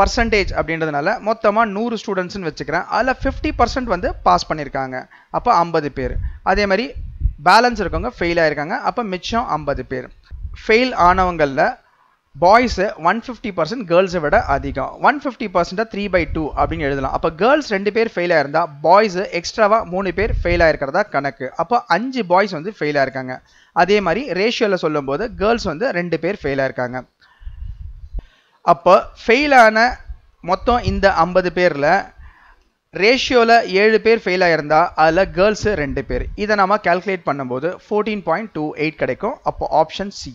percentage அப்படின்றதுனால மொத்தமா 100 students ன்னு வெச்சுக்கிறேன். அதுல 50% வந்து பாஸ் பண்ணிருக்காங்க. அப்ப 50 பேர். அதே மாதிரி பேலன்ஸ் இருக்கவங்க ஃபெயில் ஆயிருக்காங்க. அப்ப மிச்சம் 50 பேர். ஃபெயில் ஆனவங்கல்ல boys 150% girls விட அதிகம். 150% 3/2 அப்படினு எழுதலாம். அப்ப girls 2 பேர் ஃபெயில் ஆயிருந்தா boys எக்ஸ்ட்ராவா 3 பேர் ஃபெயில் ஆயிருக்கிறதா கணக்கு. அப்ப 5 boys வந்து ஃபெயில் ஆயிருக்காங்க. அதே மாதிரி ரேஷியோல சொல்லும்போது girls வந்து 2 பேர் ஃபெயில் ஆயிருக்காங்க. அப்ப ஃபெயில் ஆன மொத்தம் இந்த 50 பேர்ல ரேஷியோல 7 பேர் ஃபெயில் ஆயிருந்தா அதுல girls 2 பேர். இத நாம கால்குலேட் பண்ணும்போது 14.28 கிடைக்கும். அப்ப ஆப்ஷன் C.